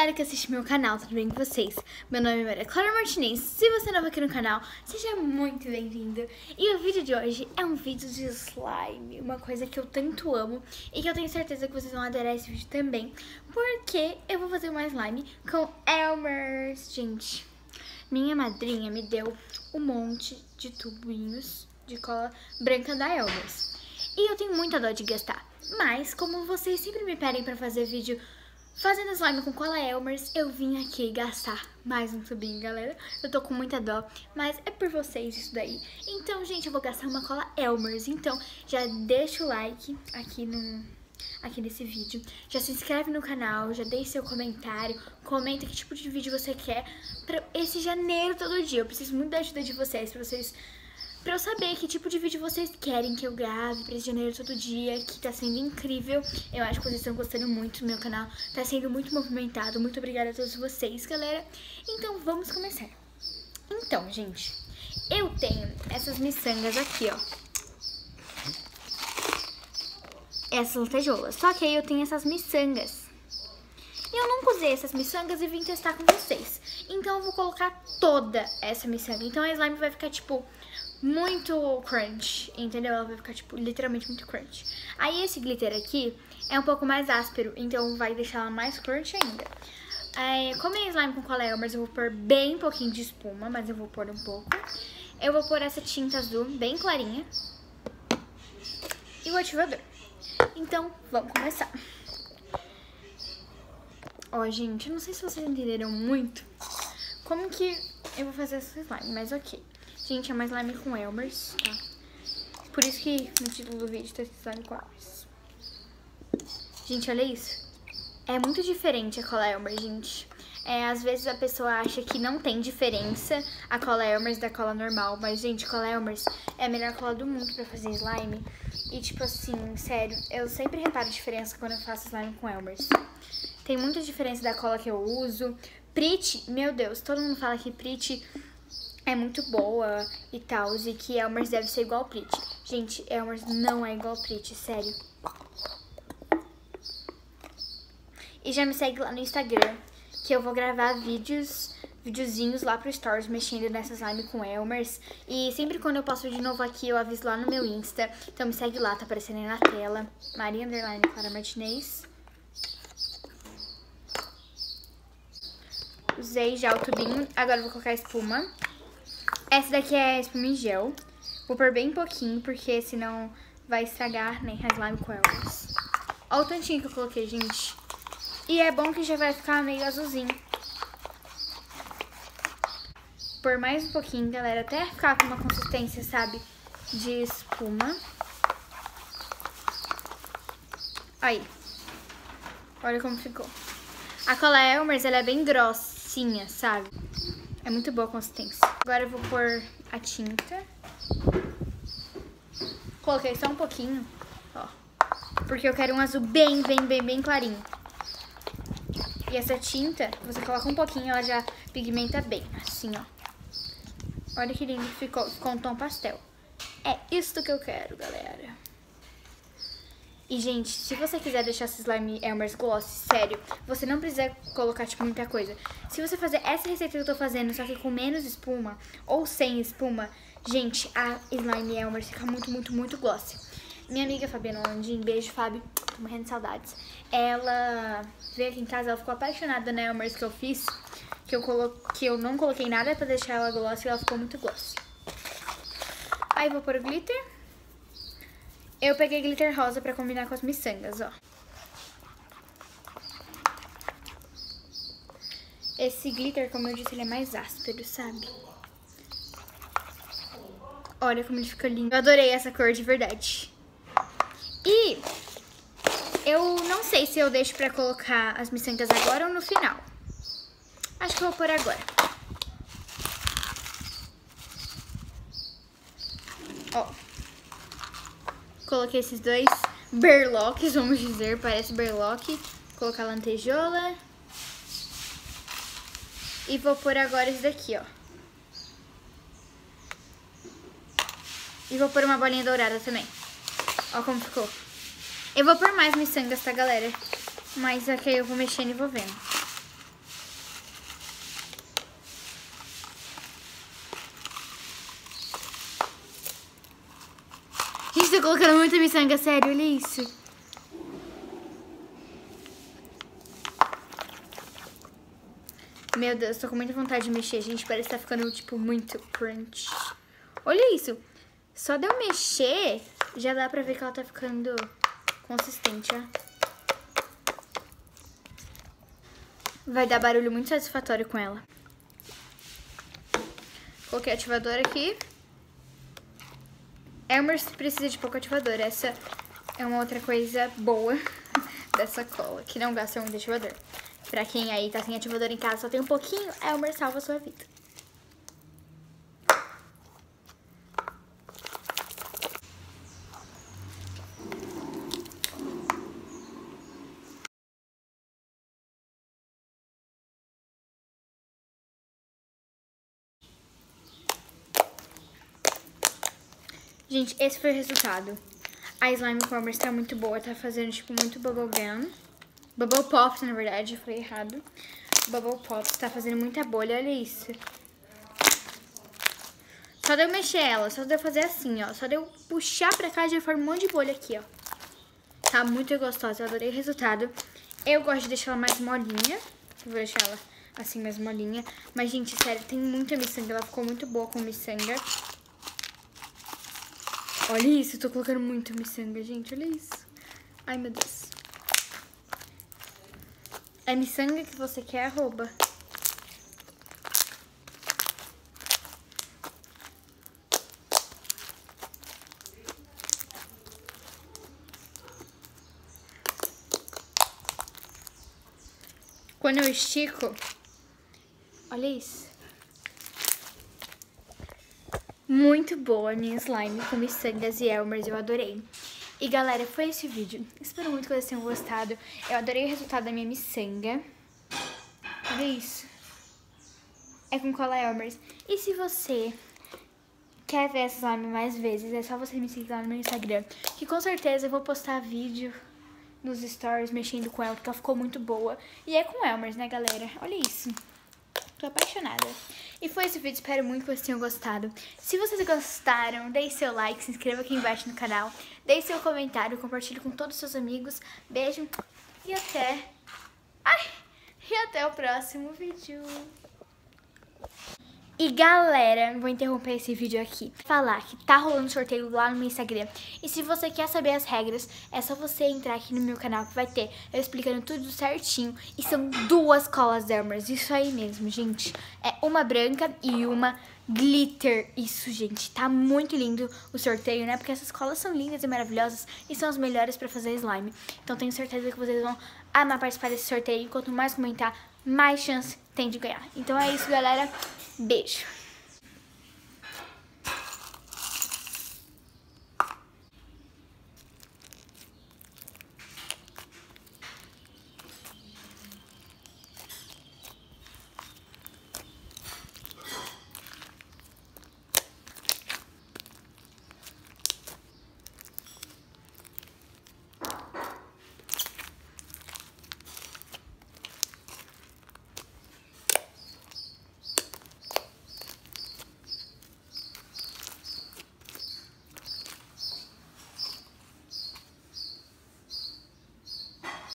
galera que assiste meu canal, tudo bem com vocês? Meu nome é Maria Clara Martinez, se você é novo aqui no canal, seja muito bem-vindo. E o vídeo de hoje é um vídeo de slime, uma coisa que eu tanto amo e que eu tenho certeza que vocês vão adorar esse vídeo também, porque eu vou fazer uma slime com Elmer's. Gente, minha madrinha me deu um monte de tubinhos de cola branca da Elmer's e eu tenho muita dó de gastar, mas como vocês sempre me pedem pra fazer vídeo fazendo slime com cola Elmer's, eu vim aqui gastar mais um tubinho, galera. Eu tô com muita dó, mas é por vocês isso daí. Então, gente, eu vou gastar uma cola Elmer's. Então, já deixa o like aqui nesse vídeo. Já se inscreve no canal, já deixa seu comentário. Comenta que tipo de vídeo você quer pra esse janeiro todo dia. Eu preciso muito da ajuda de vocês, pra eu saber que tipo de vídeo vocês querem que eu grave pra esse janeiro todo dia, que tá sendo incrível. Eu acho que vocês estão gostando muito do meu canal, tá sendo muito movimentado. Muito obrigada a todos vocês, galera. Então, vamos começar. Então, gente, eu tenho essas miçangas aqui, ó. Essas lantejoulas. Só que aí eu tenho essas miçangas. E eu nunca usei essas miçangas e vim testar com vocês. Então, eu vou colocar toda essa miçanga. Então, a slime vai ficar, tipo, muito crunch, entendeu? Ela vai ficar, tipo, literalmente muito crunch. Aí esse glitter aqui é um pouco mais áspero, então vai deixar ela mais crunch ainda. É, como é slime com cola Elmer's, eu vou pôr bem pouquinho de espuma, mas eu vou pôr um pouco. Eu vou pôr essa tinta azul bem clarinha. E o ativador. Então, vamos começar. Ó, gente, eu não sei se vocês entenderam muito como que eu vou fazer essa slime, mas ok. Gente, é uma slime com Elmer's, tá? Por isso que no título do vídeo tá slime com Elmer's. Gente, olha isso. É muito diferente a cola Elmer's, gente. É, às vezes a pessoa acha que não tem diferença a cola Elmer's da cola normal. Mas, gente, cola Elmer's é a melhor cola do mundo pra fazer slime. E, tipo assim, sério, eu sempre reparo diferença quando eu faço slime com Elmer's. Tem muita diferença da cola que eu uso. Pretty, meu Deus, todo mundo fala que Pretty é muito boa e tal, e que Elmer's deve ser igual Pretty. Gente, Elmer's não é igual Pretty, sério. E já me segue lá no Instagram, que eu vou gravar videozinhos lá pro Stories mexendo nessa slime com Elmer's. E sempre quando eu posto de novo aqui, eu aviso lá no meu Insta. Então me segue lá, tá aparecendo aí na tela. Maria Underline Clara Martinez. Usei já o tubinho, agora eu vou colocar a espuma. Essa daqui é espuma em gel. Vou pôr bem pouquinho, porque senão vai estragar, né, a slime com Elmer's. Olha o tantinho que eu coloquei, gente. E é bom que já vai ficar meio azulzinho. Pôr mais um pouquinho, galera, até ficar com uma consistência, sabe, de espuma. Aí. Olha como ficou. A cola Elmer's, ela é bem grossinha, sabe? É muito boa a consistência. Agora eu vou pôr a tinta. Coloquei só um pouquinho, ó. Porque eu quero um azul bem, bem, bem, bem clarinho. E essa tinta, você coloca um pouquinho, ela já pigmenta bem, assim, ó. Olha que lindo que ficou, ficou um tom pastel. É isto que eu quero, galera. E, gente, se você quiser deixar esse slime Elmer's gloss, sério, você não precisa colocar, tipo, muita coisa. Se você fazer essa receita que eu tô fazendo, só que com menos espuma ou sem espuma, gente, a slime Elmer's fica muito, muito, muito gloss. Minha amiga Fabiana Landim, beijo, Fabi, tô morrendo de saudades. Ela veio aqui em casa, ela ficou apaixonada na Elmer's que eu fiz, que eu não coloquei nada pra deixar ela gloss, e ela ficou muito gloss. Aí vou pôr o glitter. Eu peguei glitter rosa pra combinar com as miçangas, ó. Esse glitter, como eu disse, ele é mais áspero, sabe? Olha como ele fica lindo. Eu adorei essa cor de verdade. E eu não sei se eu deixo pra colocar as miçangas agora ou no final. Acho que eu vou pôr agora. Ó. Coloquei esses dois berloques, vamos dizer, parece berloque. Vou colocar a lantejola. E vou pôr agora esse daqui, ó. E vou pôr uma bolinha dourada também. Ó como ficou. Eu vou pôr mais miçangas, tá, galera? Mas aqui eu vou mexendo e vou vendo. tô colocando muita miçanga, sério, olha isso. Meu Deus, tô com muita vontade de mexer, gente. Parece que tá ficando, tipo, muito crunch. Olha isso. Só de eu mexer, já dá pra ver que ela tá ficando consistente, ó. Vai dar barulho muito satisfatório com ela. Coloquei ativador aqui. Elmer precisa de pouco ativador. Essa é uma outra coisa boa dessa cola, que não gasta muito ativador. Pra quem aí tá sem ativador em casa, só tem um pouquinho, Elmer salva a sua vida. Gente, esse foi o resultado. A slime com Elmer tá muito boa, tá fazendo tipo muito bubblegum. Bubble Pops, na verdade, eu falei errado. Bubble Pops, tá fazendo muita bolha, olha isso. Só de eu mexer ela, só de eu fazer assim, ó. Só de eu puxar pra cá, já forma um monte de bolha aqui, ó. Tá muito gostosa, eu adorei o resultado. Eu gosto de deixar ela mais molinha. Vou deixar ela assim, mais molinha. Mas, gente, sério, tem muita miçanga. Ela ficou muito boa com miçanga. Olha isso, eu tô colocando muito miçanga, gente, olha isso. Ai, meu Deus. É miçanga que você quer, arroba. Quando eu estico, olha isso. Muito boa a minha slime com miçangas e Elmers, eu adorei. E galera, foi esse vídeo. Espero muito que vocês tenham gostado. Eu adorei o resultado da minha miçanga. Olha isso. É com cola Elmers. E se você quer ver essa slime mais vezes, é só você me seguir lá no meu Instagram. Que com certeza eu vou postar vídeo nos stories mexendo com ela, porque ela ficou muito boa. E é com Elmers, né galera? Olha isso. Tô apaixonada. E foi esse vídeo, espero muito que vocês tenham gostado. Se vocês gostaram, deixe seu like, se inscreva aqui embaixo no canal, deixe seu comentário, compartilhe com todos os seus amigos. Beijo e até o próximo vídeo. E galera, vou interromper esse vídeo aqui. Falar que tá rolando sorteio lá no meu Instagram. E se você quer saber as regras, é só você entrar aqui no meu canal que vai ter eu explicando tudo certinho. E são 2 colas Elmers, isso aí mesmo, gente. É uma branca e uma glitter. Isso, gente, tá muito lindo o sorteio, né? Porque essas colas são lindas e maravilhosas e são as melhores pra fazer slime. Então tenho certeza que vocês vão amar participar desse sorteio. E quanto mais comentar, mais chance tem de ganhar. Então é isso, galera. Beijo!